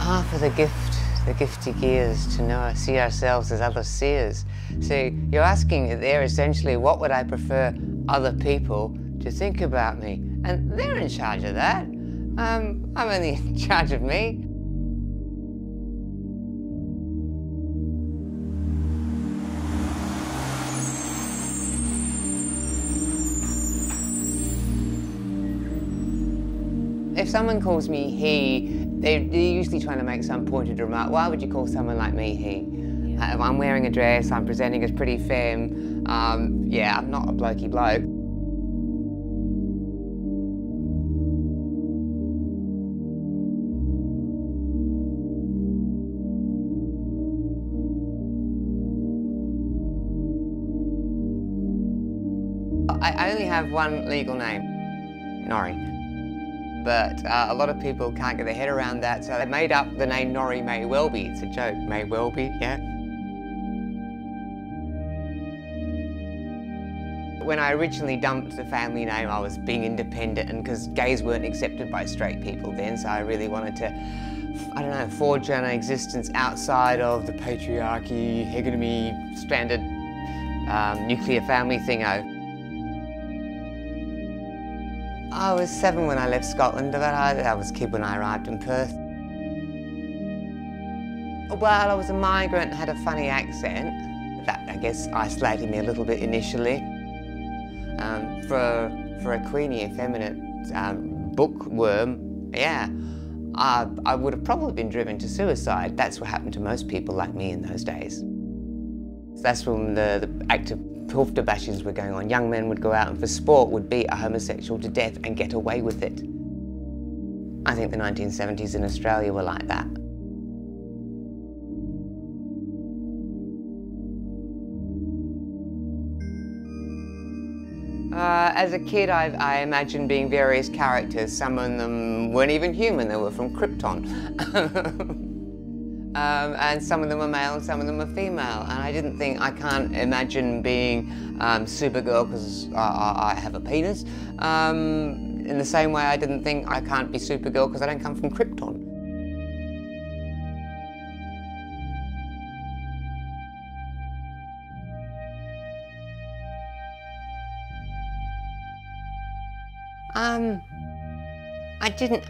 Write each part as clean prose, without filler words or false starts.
Ah, for the gift he gives to know, see ourselves as others see us. So you're asking it there essentially, what would I prefer other people to think about me? And they're in charge of that. I'm only in charge of me. If someone calls me he, they're usually trying to make some pointed remark. Why would you call someone like me he? Yeah. I'm wearing a dress, I'm presenting as pretty femme. Yeah, I'm not a blokey bloke. I only have one legal name, Norrie. But a lot of people can't get their head around that, so they made up the name Norrie May-Welby. It's a joke, May-Welby, yeah. When I originally dumped the family name, I was being independent, and because gays weren't accepted by straight people then, so I really wanted to, I don't know, forge an existence outside of the patriarchy, hegemony, standard nuclear family thingo. I was 7 when I left Scotland, but I was a kid when I arrived in Perth. Well, I was a migrant, had a funny accent. That, I guess, isolated me a little bit initially. For a queenie effeminate bookworm, yeah, I would have probably been driven to suicide. That's what happened to most people like me in those days. So that's when the act of hoofdabashings were going on. Young men would go out and for sport would beat a homosexual to death and get away with it. I think the 1970s in Australia were like that. As a kid, I imagined being various characters. Some of them weren't even human, they were from Krypton. And some of them are male and some of them are female, and I didn't think, I can't imagine being Supergirl because I have a penis. In the same way I didn't think I can't be Supergirl because I don't come from Krypton.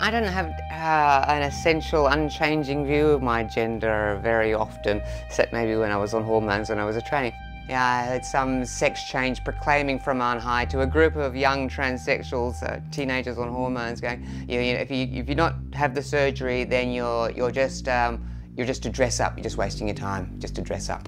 I don't have an essential, unchanging view of my gender very often, except maybe when I was on hormones when I was a trainee. Yeah, I had some sex change proclaiming from on high to a group of young transsexuals, teenagers on hormones, going, if you not have the surgery, then you're just a dress up. You're just wasting your time, just a dress up.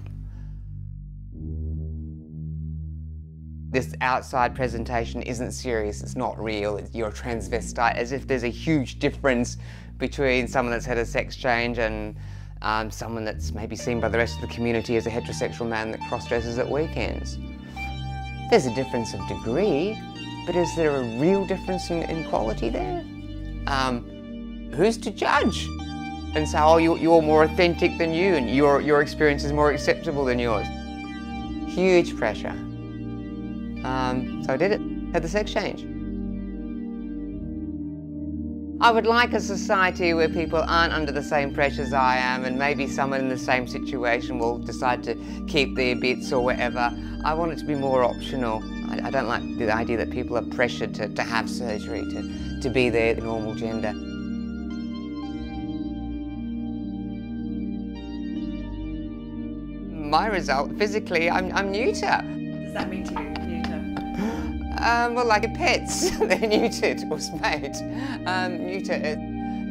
This outside presentation isn't serious, it's not real, you're a transvestite, as if there's a huge difference between someone that's had a sex change and someone that's maybe seen by the rest of the community as a heterosexual man that cross-dresses at weekends. There's a difference of degree, but is there a real difference in quality there? Who's to judge? And so, oh, you're more authentic than you, and your experience is more acceptable than yours. Huge pressure. So I did it, had the sex change. I would like a society where people aren't under the same pressures I am, and maybe someone in the same situation will decide to keep their bits or whatever. I want it to be more optional. I don't like the idea that people are pressured to have surgery, to be their normal gender. My result, physically, I'm neuter. Does that mean to you? Well, like a pets, they're neutered or spayed. Neuter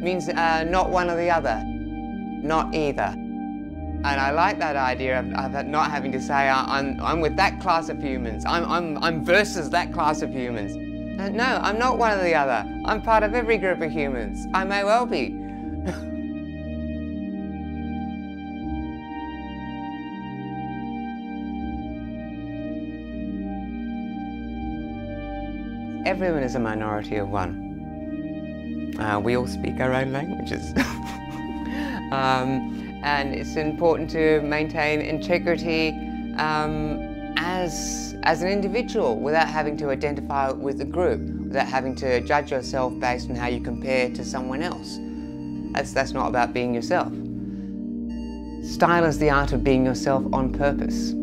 means not one or the other, not either. And I like that idea of not having to say I'm with that class of humans, I'm versus that class of humans. No, I'm not one or the other. I'm part of every group of humans. I may well be. Everyone is a minority of one. We all speak our own languages. And it's important to maintain integrity as an individual without having to identify with a group, without having to judge yourself based on how you compare to someone else. That's not about being yourself. Style is the art of being yourself on purpose.